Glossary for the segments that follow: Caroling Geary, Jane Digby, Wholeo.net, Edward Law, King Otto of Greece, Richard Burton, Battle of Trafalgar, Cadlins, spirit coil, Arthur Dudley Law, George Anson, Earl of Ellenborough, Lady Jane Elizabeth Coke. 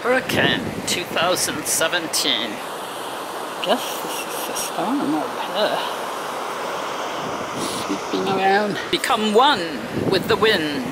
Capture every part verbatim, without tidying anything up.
Hurricane two thousand seventeen. Guess this is the storm over here. Sweeping around. Become one with the wind.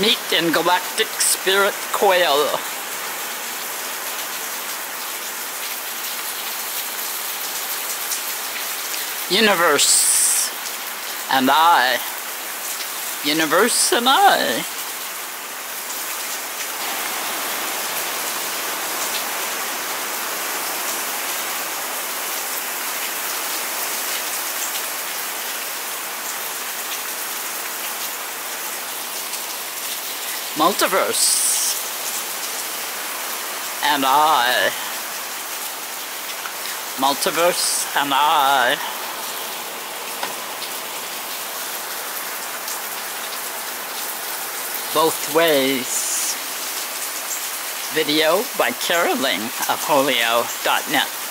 Meet in galactic spirit coil. Universe and I. Universe and I. Multiverse and I. Multiverse and I. Both ways. Video by Caroling of Wholeo dot net.